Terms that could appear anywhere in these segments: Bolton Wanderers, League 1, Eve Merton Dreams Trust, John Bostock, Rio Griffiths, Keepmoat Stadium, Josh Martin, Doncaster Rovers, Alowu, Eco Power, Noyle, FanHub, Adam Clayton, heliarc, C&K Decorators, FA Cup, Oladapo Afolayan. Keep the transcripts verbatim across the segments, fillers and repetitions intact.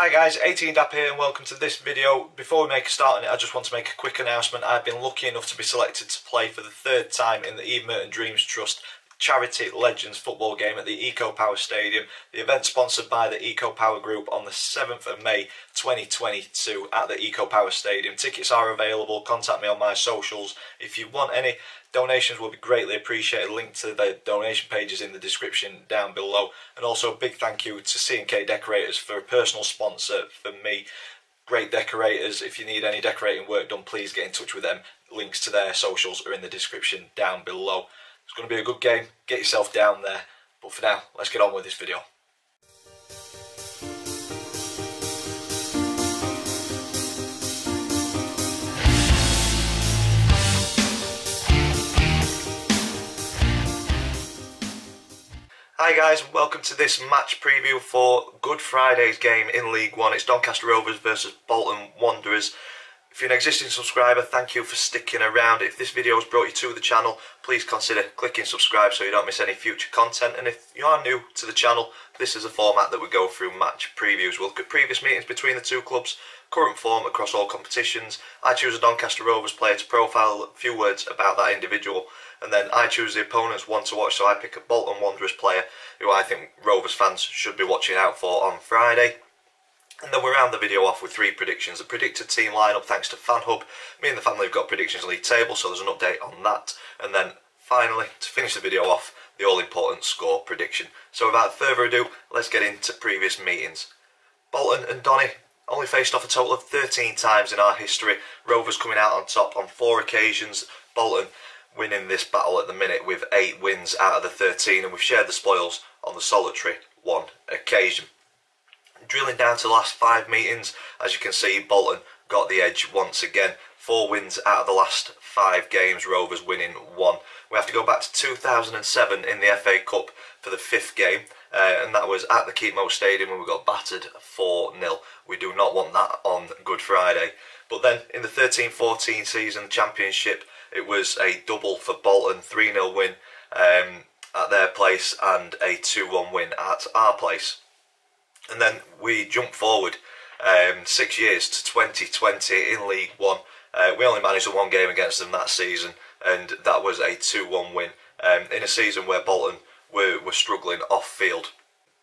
Hi guys, eighteen D A P here and welcome to this video. Before we make a start on it, I just want to make a quick announcement. I've been lucky enough to be selected to play for the third time in the Eve Merton Dreams Trust Charity Legends football game at the Eco Power Stadium. The event sponsored by the Eco Power Group on the seventh of May twenty twenty-two at the Eco Power Stadium. Tickets are available. Contact me on my socials if you want any. Donations will be greatly appreciated. Link to the donation pages in the description down below. And also a big thank you to C and K Decorators for a personal sponsor for me. Great decorators. If you need any decorating work done, please get in touch with them. Links to their socials are in the description down below. It's going to be a good game, get yourself down there, but for now, let's get on with this video. Hi guys, welcome to this match preview for Good Friday's game in League One. It's Doncaster Rovers versus Bolton Wanderers. If you're an existing subscriber, thank you for sticking around. If this video has brought you to the channel, please consider clicking subscribe so you don't miss any future content. And if you are new to the channel, this is a format that we go through match previews. We'll look at previous meetings between the two clubs, current form across all competitions. I choose a Doncaster Rovers player to profile, a few words about that individual. And then I choose the opponents one to watch, so I pick a Bolton Wanderers player who I think Rovers fans should be watching out for on Friday. And then we round the video off with three predictions. The predicted team lineup, thanks to FanHub. Me and the family have got predictions league table, so there's an update on that. And then finally, to finish the video off, the all-important score prediction. So without further ado, let's get into previous meetings. Bolton and Donny only faced off a total of thirteen times in our history. Rovers coming out on top on four occasions. Bolton winning this battle at the minute with eight wins out of the thirteen, and we've shared the spoils on the solitary one occasion. Drilling down to the last five meetings, as you can see, Bolton got the edge once again. Four wins out of the last five games, Rovers winning one. We have to go back to two thousand seven in the F A Cup for the fifth game, uh, and that was at the Keepmoat Stadium when we got battered four nil. We do not want that on Good Friday. But then, in the thirteen fourteen season championship, it was a double for Bolton, three nil win um, at their place and a two one win at our place. And then we jump forward um, six years to twenty twenty in League One. Uh, we only managed one game against them that season, and that was a two one win um, in a season where Bolton were, were struggling off-field.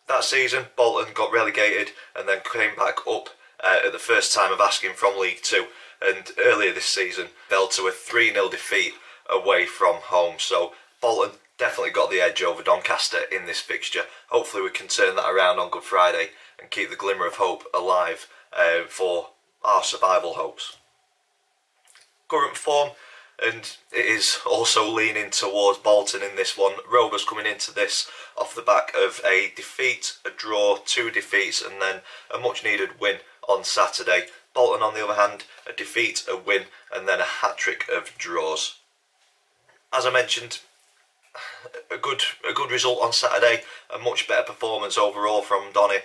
That season, Bolton got relegated and then came back up uh, at the first time of asking from League Two. And earlier this season, fell to a three nil defeat away from home. So Bolton definitely got the edge over Doncaster in this fixture. Hopefully we can turn that around on Good Friday and keep the glimmer of hope alive uh, for our survival hopes. Current form, and it is also leaning towards Bolton in this one. Rovers coming into this off the back of a defeat, a draw, two defeats, and then a much needed win on Saturday. Bolton, on the other hand, a defeat, a win, and then a hat-trick of draws. As I mentioned, A good, a good result on Saturday, a much better performance overall from Donny.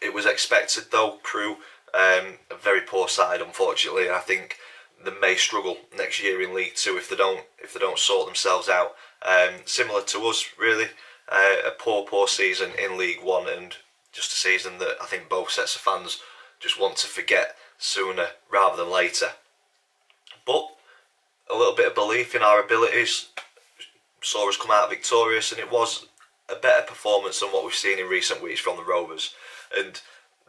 It was expected though. Crew, um, a very poor side unfortunately, and I think they may struggle next year in League Two if they don't if they don't sort themselves out. Um, similar to us really, uh, a poor poor season in League One, and just a season that I think both sets of fans just want to forget sooner rather than later. But a little bit of belief in our abilities saw us come out victorious, and it was a better performance than what we've seen in recent weeks from the Rovers, and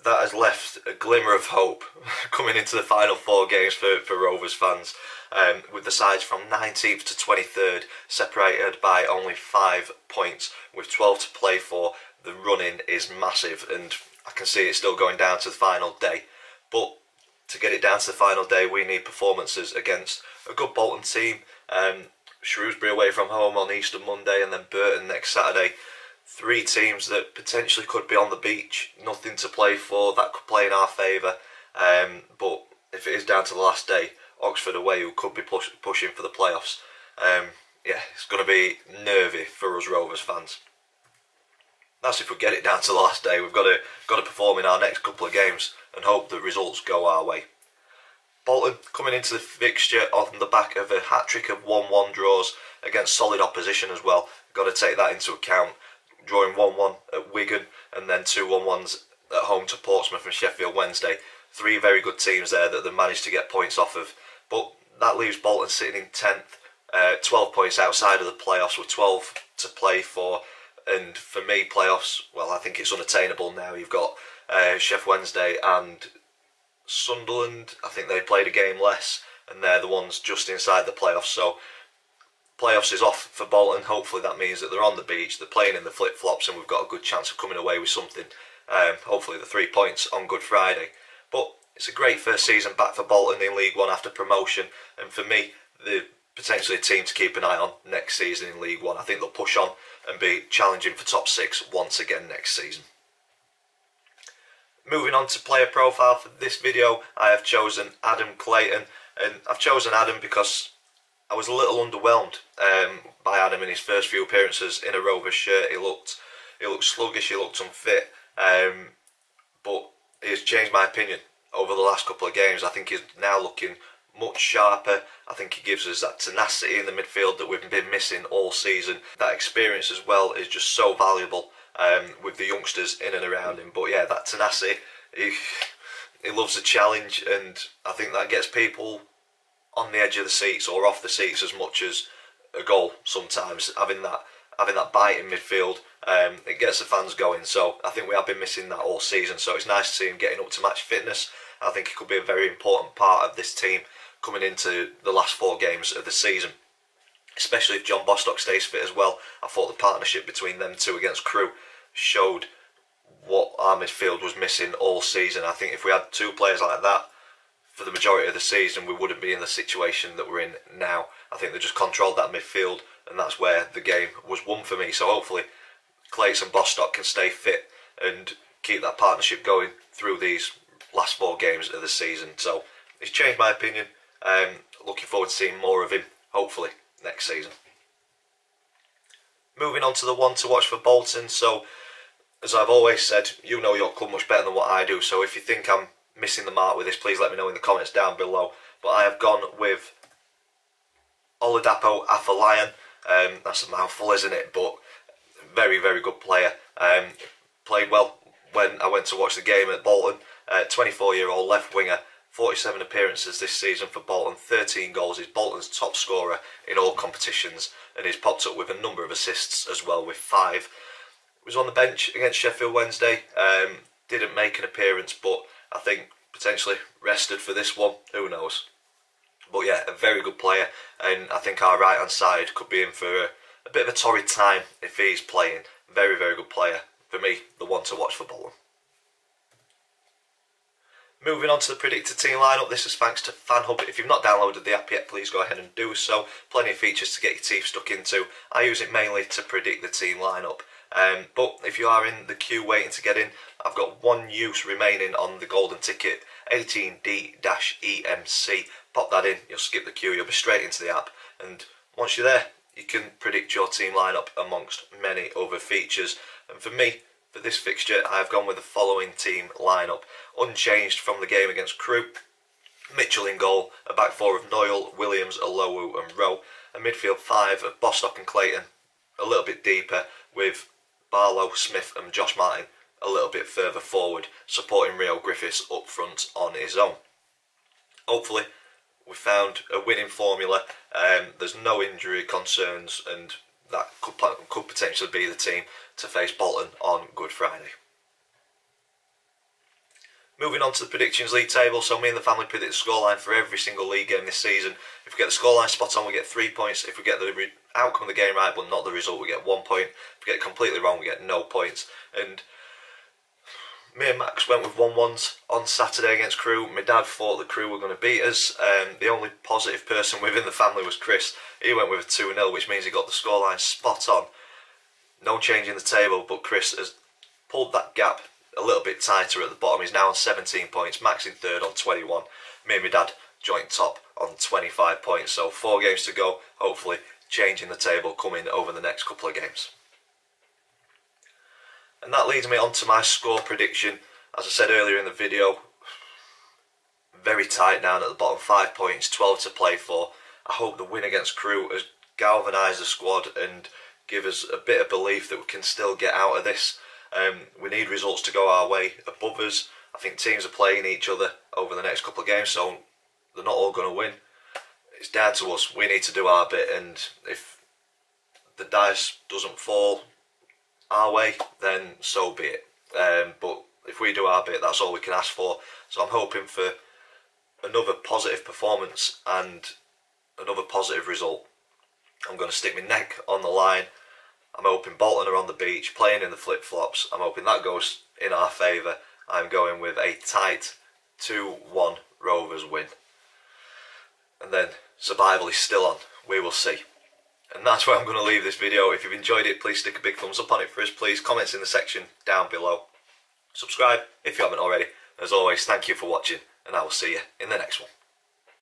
that has left a glimmer of hope coming into the final four games for, for Rovers fans, um, with the sides from nineteenth to twenty-third separated by only five points with twelve to play for. The run-in is massive, and I can see it still going down to the final day, but to get it down to the final day we need performances against a good Bolton team. um, Shrewsbury away from home on Easter Monday, and then Burton next Saturday. Three teams that potentially could be on the beach, nothing to play for, that could play in our favour. Um, but if it is down to the last day, Oxford away, who could be push pushing for the playoffs. Um, yeah, it's going to be nervy for us Rovers fans. That's if we get it down to the last day. We've got to, got to perform in our next couple of games and hope that results go our way. Bolton coming into the fixture on the back of a hat-trick of one one draws against solid opposition as well. Got to take that into account. Drawing one one at Wigan and then two one ones at home to Portsmouth and Sheffield Wednesday. Three very good teams there that they managed to get points off of. But that leaves Bolton sitting in tenth, uh, twelve points outside of the playoffs with twelve to play for. And for me, playoffs, well, I think it's unattainable now. You've got uh, Sheffield Wednesday and Sunderland. I think they played a game less, and they're the ones just inside the playoffs. So playoffs is off for Bolton. Hopefully that means that they're on the beach, they're playing in the flip-flops, and we've got a good chance of coming away with something. Um, hopefully the three points on Good Friday. But it's a great first season back for Bolton in League One after promotion, and for me, they're potentially a team to keep an eye on next season in League One. I think they'll push on and be challenging for top six once again next season. Moving on to player profile for this video, I have chosen Adam Clayton, and I've chosen Adam because I was a little underwhelmed um, by Adam in his first few appearances in a Rovers shirt. He looked, he looked sluggish, he looked unfit, um, but he's changed my opinion over the last couple of games. I think he's now looking much sharper. I think he gives us that tenacity in the midfield that we've been missing all season. That experience as well is just so valuable um, with the youngsters in and around him. But yeah, that tenacity, he, he loves a challenge, and I think that gets people on the edge of the seats or off the seats as much as a goal sometimes. Having that having that bite in midfield, um, it gets the fans going. So I think we have been missing that all season. So it's nice to see him getting up to match fitness. I think he could be a very important part of this team coming into the last four games of the season, especially if John Bostock stays fit as well. I thought the partnership between them two against Crewe showed what our midfield was missing all season. I think if we had two players like that for the majority of the season, we wouldn't be in the situation that we're in now. I think they just controlled that midfield, and that's where the game was won for me. So hopefully Clayton and Bostock can stay fit and keep that partnership going through these last four games of the season. So it's changed my opinion. Um, looking forward to seeing more of him, hopefully, next season. Moving on to the one to watch for Bolton. So, as I've always said, you know your club much better than what I do. So if you think I'm missing the mark with this, please let me know in the comments down below. But I have gone with Oladapo Afolayan. Um, that's a mouthful, isn't it? But very, very good player. Um, played well when I went to watch the game at Bolton. twenty-four-year-old uh, left winger, forty-seven appearances this season for Bolton, thirteen goals. He's Bolton's top scorer in all competitions, and he's popped up with a number of assists as well, with five. He was on the bench against Sheffield Wednesday. Um, didn't make an appearance, but I think potentially rested for this one, who knows. But yeah, a very good player, and I think our right hand side could be in for a, a bit of a torrid time if he's playing. Very, very good player. For me, the one to watch for Bolton. Moving on to the predicted team lineup, this is thanks to FanHub. If you've not downloaded the app yet, please go ahead and do so. Plenty of features to get your teeth stuck into. I use it mainly to predict the team lineup. Um, but if you are in the queue waiting to get in, I've got one use remaining on the golden ticket, eighteen D E M C. Pop that in, you'll skip the queue, you'll be straight into the app. And once you're there, you can predict your team lineup amongst many other features. And for me, for this fixture, I have gone with the following team lineup. Unchanged from the game against Crewe: Mitchell in goal, a back four of Noyle, Williams, Alowu and Rowe, a midfield five of Bostock and Clayton, a little bit deeper with Barlow, Smith and Josh Martin a little bit further forward, supporting Rio Griffiths up front on his own. Hopefully we found a winning formula. Um, there's no injury concerns, and that could, could potentially be the team to face Bolton on Good Friday. Moving on to the Predictions League table, so me and the family predict the scoreline for every single league game this season. If we get the scoreline spot on, we get three points. If we get the re outcome of the game right, but not the result, we get one point. If we get it completely wrong, we get no points. And me and Max went with one ones on Saturday against Crewe. My dad thought the Crewe were going to beat us. Um, the only positive person within the family was Chris. He went with a two nil, which means he got the scoreline spot on. No change in the table, but Chris has pulled that gap a little bit tighter at the bottom. He's now on seventeen points, Max in third on twenty-one. Me and my dad joint top on twenty-five points. So four games to go, hopefully changing the table coming over the next couple of games. And that leads me on to my score prediction. As I said earlier in the video, very tight down at the bottom, five points, twelve to play for. I hope the win against Crewe has galvanised the squad and give us a bit of belief that we can still get out of this. Um, we need results to go our way above us. I think teams are playing each other over the next couple of games, so they're not all going to win. It's down to us. We need to do our bit, and if the dice doesn't fall our way, then so be it. Um, but if we do our bit, that's all we can ask for. So I'm hoping for another positive performance and another positive result. I'm going to stick my neck on the line. I'm hoping Bolton are on the beach, playing in the flip-flops. I'm hoping that goes in our favour. I'm going with a tight two one Rovers win. And then survival is still on. We will see. And that's where I'm going to leave this video. If you've enjoyed it, please stick a big thumbs up on it for us. Please comment in the section down below. Subscribe if you haven't already. As always, thank you for watching, and I will see you in the next one.